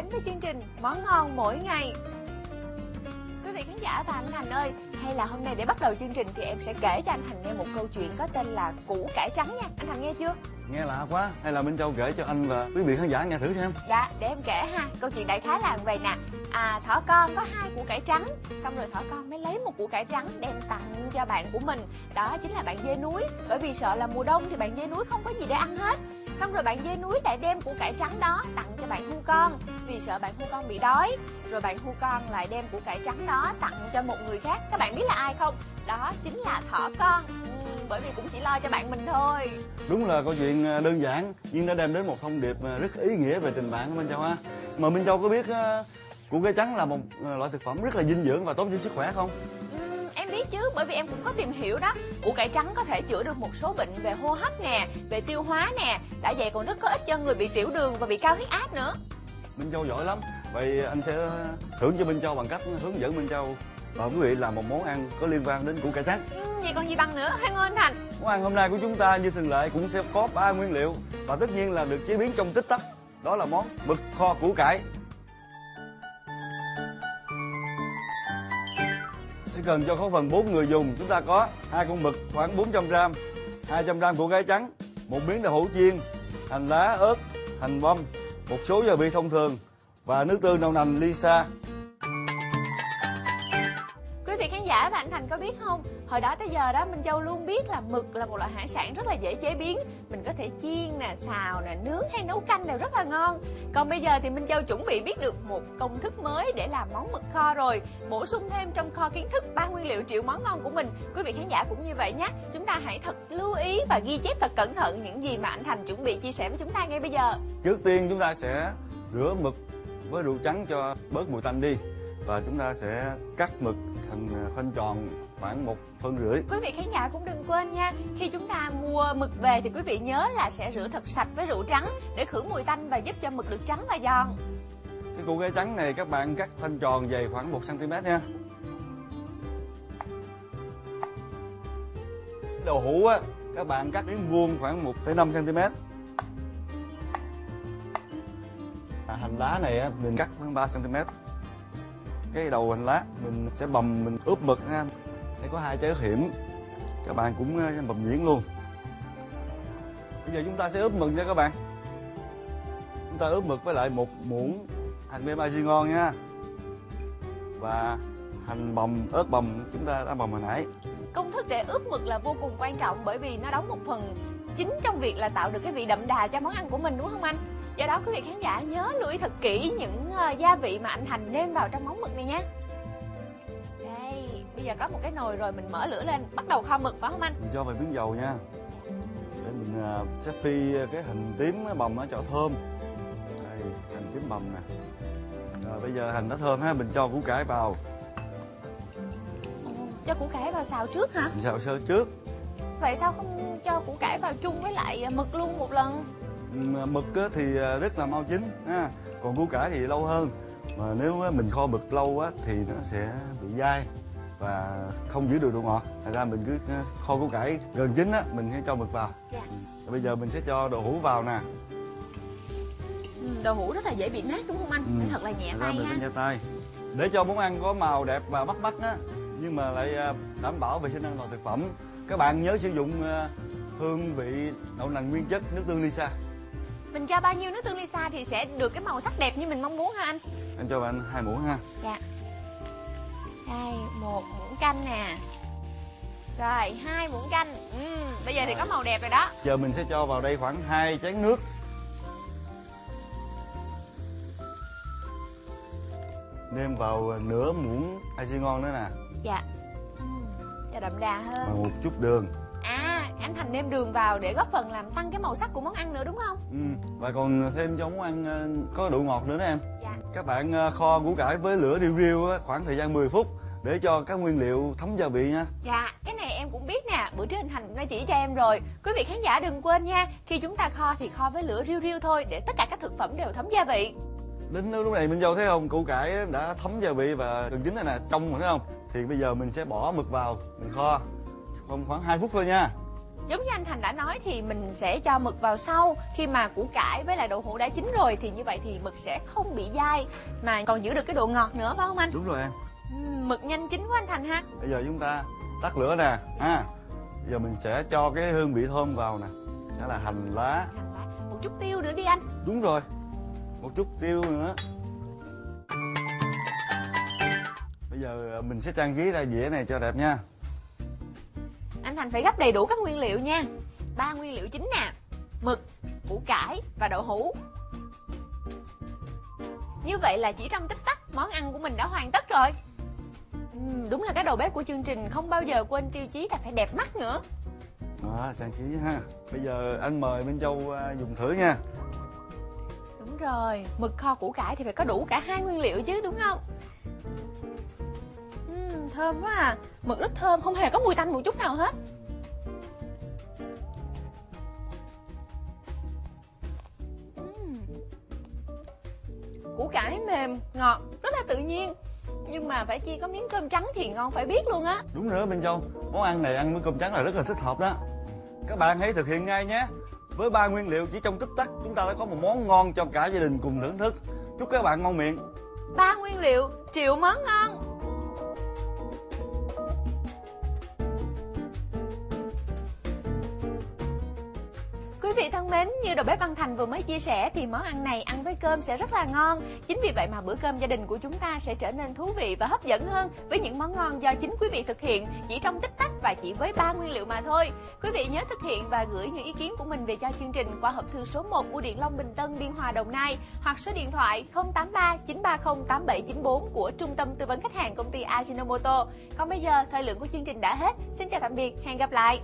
đến với chương trình Món Ngon Mỗi Ngày. Quý vị khán giả và anh Thành ơi, hay là hôm nay để bắt đầu chương trình thì em sẽ kể cho anh Thành nghe một câu chuyện có tên là củ cải trắng nha. Anh Thành nghe chưa? Nghe lạ quá, hay là Minh Châu kể cho anh và quý vị khán giả nghe thử xem. Dạ, để em kể ha. Câu chuyện đại khái là vậy nè. Thỏ con có 2 củ cải trắng, xong rồi thỏ con mới lấy một củ cải trắng đem tặng cho bạn của mình, đó chính là bạn dê núi. Bởi vì sợ là mùa đông thì bạn dê núi không có gì để ăn hết, xong rồi bạn dê núi lại đem củ cải trắng đó tặng cho bạn hươu con, vì sợ bạn hươu con bị đói. Rồi bạn hươu con lại đem củ cải trắng đó tặng cho một người khác. Các bạn biết là ai không? Đó chính là thỏ con. Bởi vì cũng chỉ lo cho bạn mình thôi. Đúng là câu chuyện đơn giản nhưng đã đem đến một thông điệp rất ý nghĩa về tình bạn của Minh Châu ha. Mà Minh Châu có biết củ cải trắng là một loại thực phẩm rất là dinh dưỡng và tốt cho sức khỏe không? Em biết chứ, bởi vì em cũng có tìm hiểu đó. Củ cải trắng có thể chữa được một số bệnh về hô hấp nè, về tiêu hóa nè. Đã vậy còn rất có ích cho người bị tiểu đường và bị cao huyết áp nữa. Minh Châu giỏi lắm. Vậy anh sẽ thưởng cho Minh Châu bằng cách hướng dẫn Minh Châu và quý vị làm một món ăn có liên quan đến củ cải trắng. Vậy còn gì bằng nữa, hãy ngồi anh Thành. Món ăn hôm nay của chúng ta như thường lệ cũng sẽ có 3 nguyên liệu và tất nhiên là được chế biến trong tích tắc. Đó là món mực kho củ cải. Thế cần cho khẩu phần 4 người dùng, chúng ta có 2 con mực khoảng 400g, 200g củ cải trắng, 1 miếng đậu hũ chiên, hành lá, ớt, hành băm, một số gia vị thông thường và nước tương đậu nành Lisa. Và anh Thành có biết không, hồi đó tới giờ đó Minh Châu luôn biết là mực là một loại hải sản rất là dễ chế biến. Mình có thể chiên nè, xào nè, nướng hay nấu canh đều rất là ngon. Còn bây giờ thì Minh Châu chuẩn bị biết được một công thức mới để làm món mực kho rồi. Bổ sung thêm trong kho kiến thức 3 nguyên liệu triệu món ngon của mình. Quý vị khán giả cũng như vậy nhé. Chúng ta hãy thật lưu ý và ghi chép thật cẩn thận những gì mà anh Thành chuẩn bị chia sẻ với chúng ta ngay bây giờ. Trước tiên chúng ta sẽ rửa mực với rượu trắng cho bớt mùi tanh đi. Và chúng ta sẽ cắt mực thành khoanh tròn khoảng 1,5 phân. Quý vị khán giả cũng đừng quên nha, khi chúng ta mua mực về thì quý vị nhớ là sẽ rửa thật sạch với rượu trắng để khử mùi tanh và giúp cho mực được trắng và giòn. Cái củ cải trắng này các bạn cắt khoanh tròn dày khoảng 1 cm nha. Đậu hũ á, các bạn cắt miếng vuông khoảng 1,5 cm. Hành lá này á, mình cắt khoảng 3 cm. Cái đầu hành lá mình sẽ bầm, mình ướp mực ha. Đây có 2 trái hiểm, các bạn cũng bầm nhuyễn luôn. Bây giờ chúng ta sẽ ướp mực nha các bạn. Chúng ta ướp mực với lại 1 muỗng hành mềm Ajinomoto nha. Và hành bầm, ớt bầm chúng ta đã bầm hồi nãy. Công thức để ướp mực là vô cùng quan trọng bởi vì nó đóng một phần chính trong việc là tạo được cái vị đậm đà cho món ăn của mình, đúng không anh? Do đó quý vị khán giả nhớ lưu ý thật kỹ những gia vị mà anh Thành nêm vào trong món mực này nha. Đây, bây giờ có một cái nồi rồi, mình mở lửa lên, bắt đầu kho mực phải không anh? Mình cho vài miếng dầu nha. Để mình sẽ phi cái hành tím bầm ở chỗ thơm. Đây, hành tím bầm nè. Rồi bây giờ hành nó thơm ha, mình cho củ cải vào. Cho củ cải vào xào trước hả? Mình xào sơ trước. Vậy sao không cho củ cải vào chung với lại mực luôn một lần? Mực thì rất là mau chín, còn củ cải thì lâu hơn. Mà nếu mình kho mực lâu thì nó sẽ bị dai và không giữ được độ ngọt. Thành ra mình cứ kho củ cải gần chín mình hãy cho mực vào. Dạ. Bây giờ mình sẽ cho đậu hũ vào nè. Đậu hũ rất là dễ bị nát đúng không anh? Thật là nhẹ tay ha. Để cho món ăn có màu đẹp và bắt mắt nhưng mà lại đảm bảo vệ sinh an toàn thực phẩm, các bạn nhớ sử dụng hương vị đậu nành nguyên chất, nước tương Lisa. Mình cho bao nhiêu nước tương Lisa thì sẽ được cái màu sắc đẹp như mình mong muốn ha anh? Anh cho bạn 2 muỗng ha. Dạ. Đây, 1 muỗng canh nè. Rồi, 2 muỗng canh. Bây giờ thì có màu đẹp rồi đó. Giờ mình sẽ cho vào đây khoảng 2 chén nước. Nêm vào nửa muỗng Ajinomoto nữa nè. Dạ. Cho đậm đà hơn. Và một chút đường. Anh Thành nêm đường vào để góp phần làm tăng cái màu sắc của món ăn nữa đúng không? Và còn thêm cho món ăn có độ ngọt nữa đó em. Dạ. Các bạn kho củ cải với lửa điêu riêu khoảng thời gian 10 phút để cho các nguyên liệu thấm gia vị nha. Dạ, cái này em cũng biết nè, bữa trước anh Thành cũng đã chỉ cho em rồi. Quý vị khán giả đừng quên nha, khi chúng ta kho thì kho với lửa riêu riêu thôi để tất cả các thực phẩm đều thấm gia vị. Đến lúc này Minh Châu thấy không, củ cải đã thấm gia vị và gần chín rồi nè, trong rồi thấy không? Thì bây giờ mình sẽ bỏ mực vào, mình kho khoảng 2 phút thôi nha. Giống như anh Thành đã nói thì mình sẽ cho mực vào sau. Khi mà củ cải với lại đậu hũ đã chín rồi thì như vậy thì mực sẽ không bị dai mà còn giữ được cái độ ngọt nữa, phải không anh? Đúng rồi em. Mực nhanh chín của anh Thành ha. Bây giờ chúng ta tắt lửa nè ha. Giờ mình sẽ cho cái hương vị thơm vào nè. Đó là hành lá. Một chút tiêu nữa đi anh. Đúng rồi, một chút tiêu nữa. Bây giờ mình sẽ trang trí ra dĩa này cho đẹp nha. Anh Thành phải gấp đầy đủ các nguyên liệu nha. 3 nguyên liệu chính nè: mực, củ cải và đậu hũ. Như vậy là chỉ trong tích tắc món ăn của mình đã hoàn tất rồi. Đúng là cái đầu bếp của chương trình không bao giờ quên tiêu chí là phải đẹp mắt nữa. Đó, trang trí ha. Bây giờ anh mời Minh Châu dùng thử nha. Đúng rồi, mực kho củ cải thì phải có đủ cả 2 nguyên liệu chứ, đúng không? Thơm quá à. Mực rất thơm, không hề có mùi tanh một chút nào hết. Củ cải mềm, ngọt, rất là tự nhiên. Nhưng mà phải chi có miếng cơm trắng thì ngon phải biết luôn á. Đúng nữa Minh Châu, món ăn này ăn với cơm trắng là rất là thích hợp đó. Các bạn hãy thực hiện ngay nhé. Với 3 nguyên liệu chỉ trong tích tắc, chúng ta đã có một món ngon cho cả gia đình cùng thưởng thức. Chúc các bạn ngon miệng. 3 nguyên liệu, triệu món ngon. Quý vị thân mến, như đầu bếp Văn Thành vừa mới chia sẻ thì món ăn này ăn với cơm sẽ rất là ngon. Chính vì vậy mà bữa cơm gia đình của chúng ta sẽ trở nên thú vị và hấp dẫn hơn với những món ngon do chính quý vị thực hiện chỉ trong tích tắc và chỉ với 3 nguyên liệu mà thôi. Quý vị nhớ thực hiện và gửi những ý kiến của mình về cho chương trình qua hộp thư số 1 của Điện Long Bình Tân, Biên Hòa, Đồng Nai hoặc số điện thoại 083 930 8794 của Trung tâm Tư vấn Khách hàng Công ty Ajinomoto. Còn bây giờ thời lượng của chương trình đã hết. Xin chào tạm biệt, hẹn gặp lại.